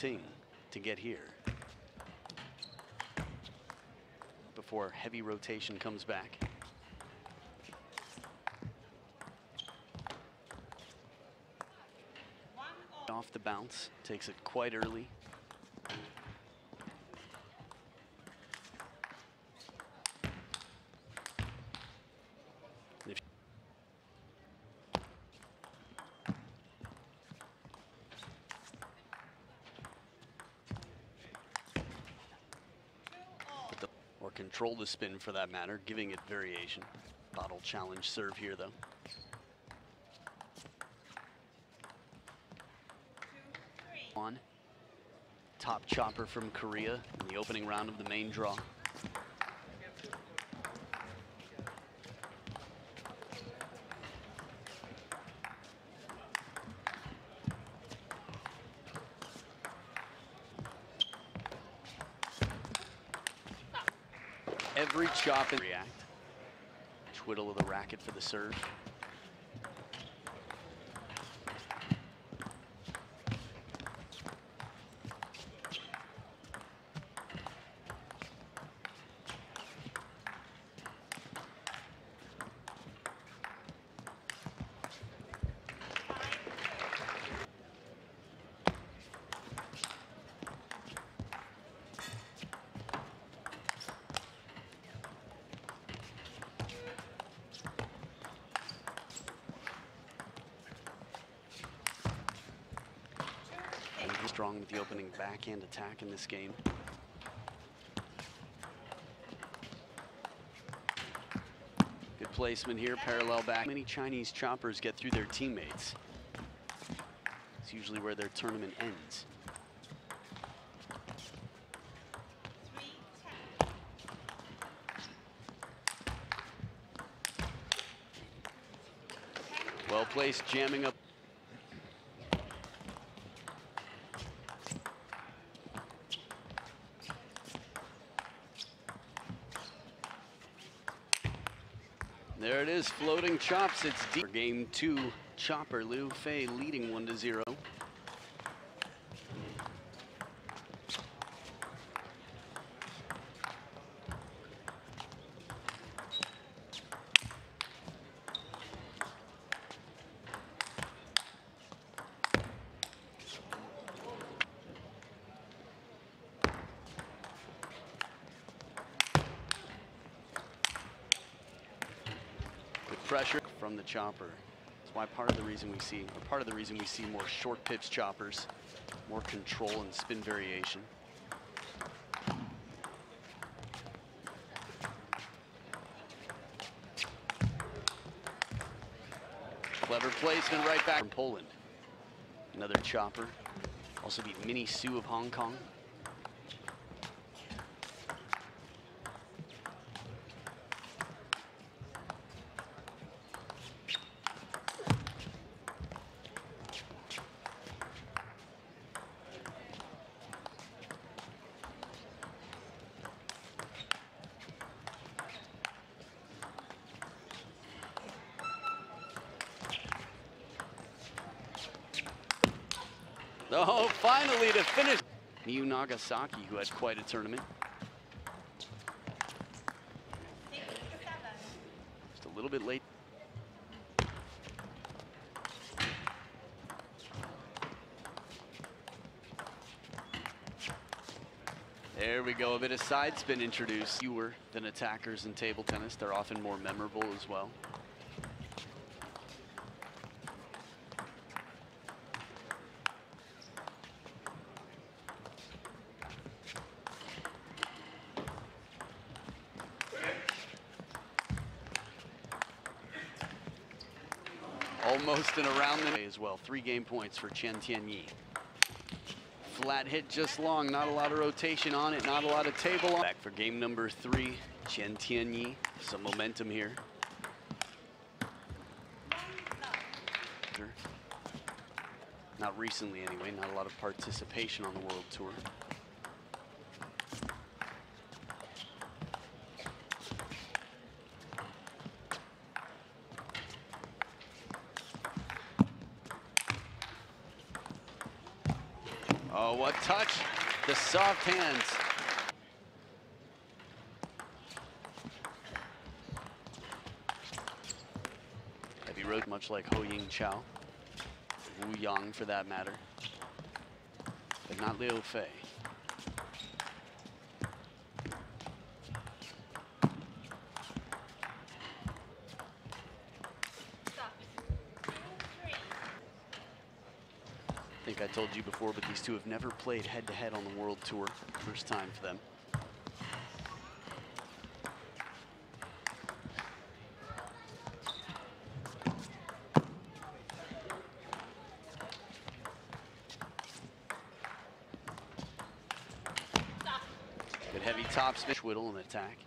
Ting to get here before heavy rotation comes back. Off the bounce, takes it quite early. Or control the spin for that matter, giving it variation. Bottle challenge serve here though. Top chopper from Korea in the opening round of the main draw. Every chop and react. Twiddle of the racket for the serve. Strong with the opening backhand attack in this game. Good placement here, parallel back. Many Chinese choppers get through their teammates. It's usually where their tournament ends. Well placed, jamming up. There it is, floating chops, it's deep. Game two, chopper Liu Fei leading 1-0. Pressure from the chopper. That's why part of the reason we see more short pitch choppers, more control and spin variation. Clever placement right back from Poland. Another chopper. Also beat Minnie Su of Hong Kong. Oh, finally to finish. Miyu Nagasaki, who had quite a tournament. Just a little bit late. There we go, a bit of side spin introduced. Fewer than attackers in table tennis. They're often more memorable as well. Almost in a round as well. 3 game points for Qian Tianyi. Flat hit just long, not a lot of rotation on it, not a lot of table on. Back for game number 3, Qian Tianyi, some momentum here. Not recently anyway, not a lot of participation on the World Tour. Oh, what touch. The soft hands. Heavy road, much like Ho Ying Chao, Wu Yang for that matter, but not Liu Fei. I think I told you before, but these two have never played head-to-head on the World Tour. First time for them. Good heavy topspin, whittle and attack.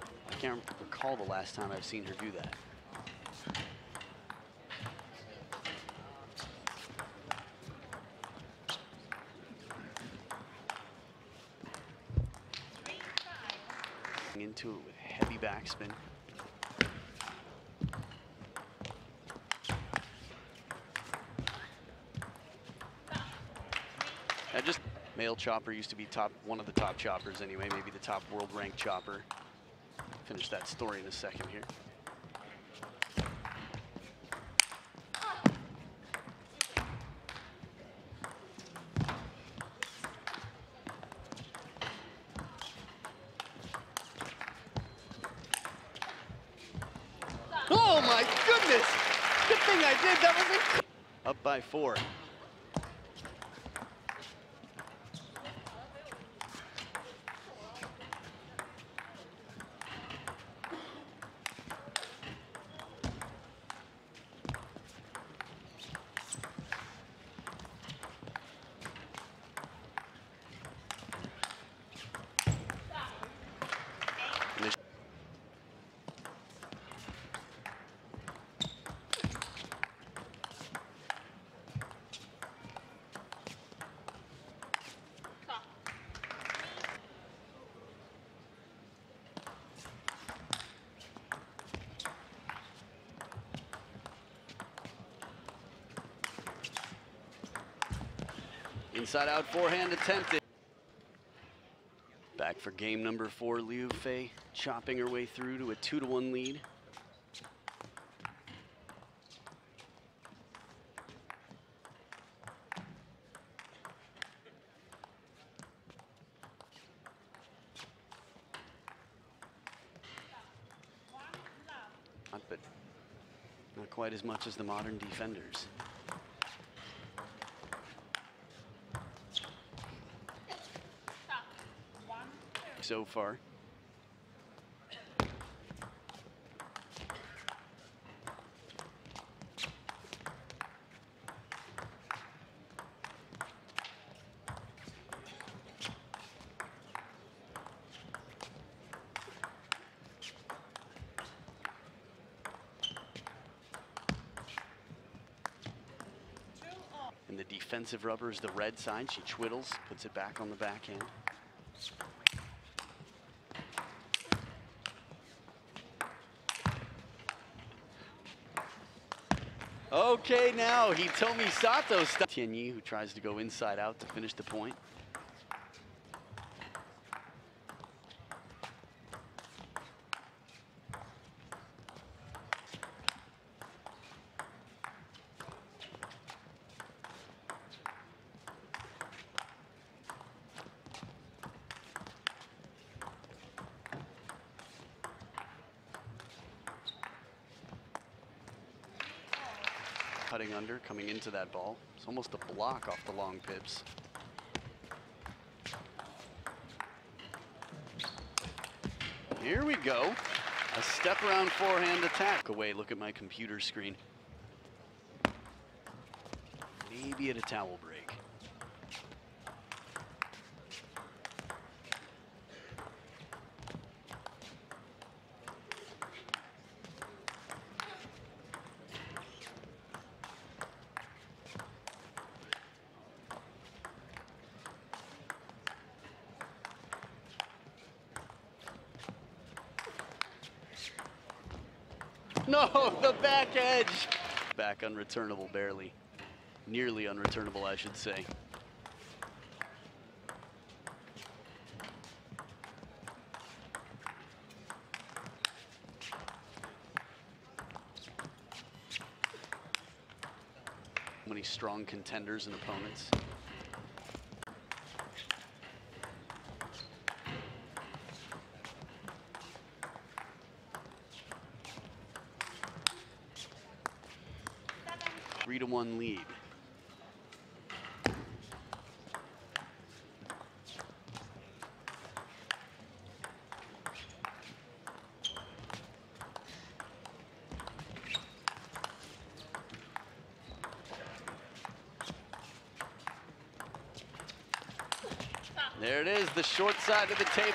I can't recall the last time I've seen her do that. Into it with a heavy backspin. Now just male chopper used to be one of the top choppers anyway, maybe the top world ranked chopper. Finish that story in a second here. Oh my goodness! Good thing I did, that was a... Up by 4. Inside out forehand attempted. Back for game number 4, Liu Fei chopping her way through to a 2-1 lead. But not quite as much as the modern defenders. So far. And the defensive rubber is the red side. She twiddles, puts it back on the backhand. Okay, now Hitomi Sato. Tianyi, who tries to go inside out to finish the point. Cutting under, coming into that ball. It's almost a block off the long pips. Here we go. A step around forehand attack. Away, look at my computer screen. Maybe at a towel break. No, the back edge. Back unreturnable, barely. Nearly unreturnable, I should say. many strong contenders and opponents. Three to one lead. There it is, the short side of the table.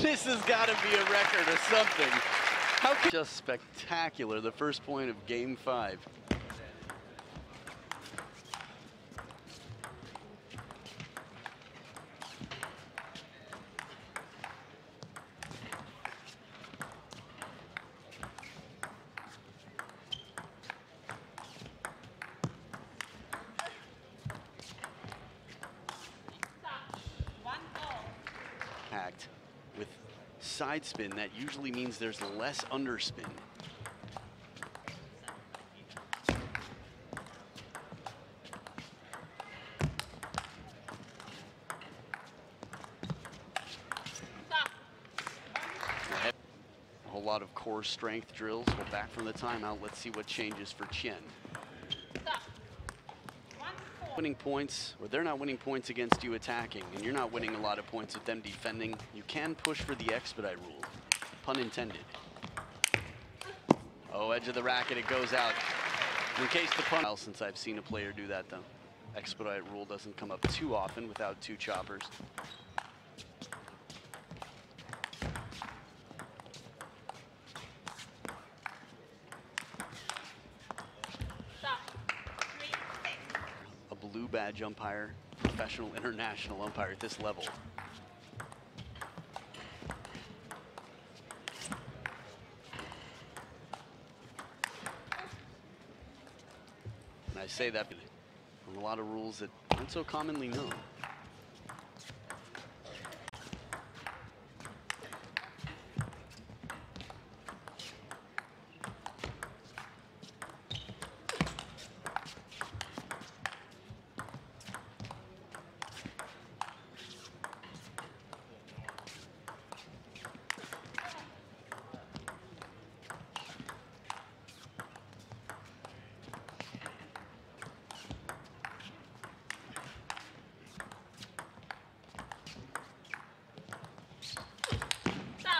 This has got to be a record or something. How just spectacular, the first point of game five. Packed. With side spin, that usually means there's less underspin. A whole lot of core strength drills. We're back from the timeout. Let's see what changes for Qian. Winning points, or they're not winning points against you attacking, and you're not winning a lot of points with them defending. You can push for the expedite rule, pun intended. Oh, edge of the racket, it goes out. In case the pun, since I've seen a player do that, the expedite rule doesn't come up too often without two choppers. Blue badge umpire, professional international umpire at this level. And I say that on a lot of rules that aren't so commonly known.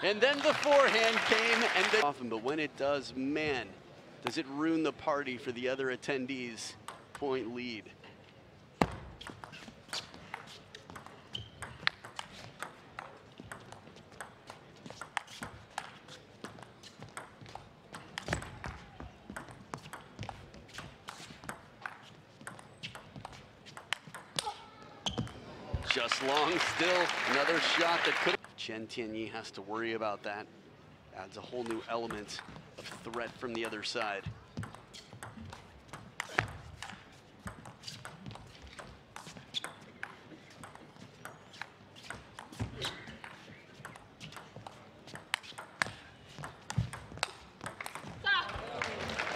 And then the forehand came, and then often, but when it does, man, does it ruin the party for the other attendees. Point lead. Just long still, another shot that could. Qian Tianyi has to worry about that. Adds a whole new element of threat from the other side.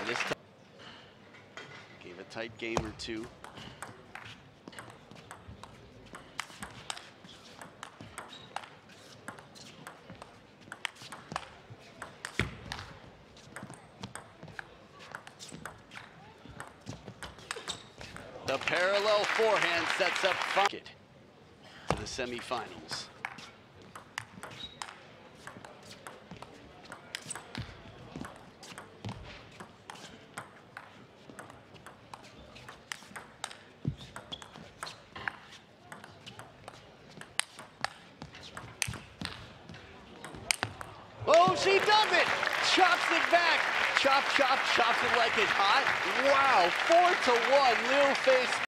This time, gave a tight game or two. The parallel forehand sets up to the semifinals. No, she doesn't. Chops it back. Chop, chop, chops it like it's hot. Wow, 4-1, Liu Fei.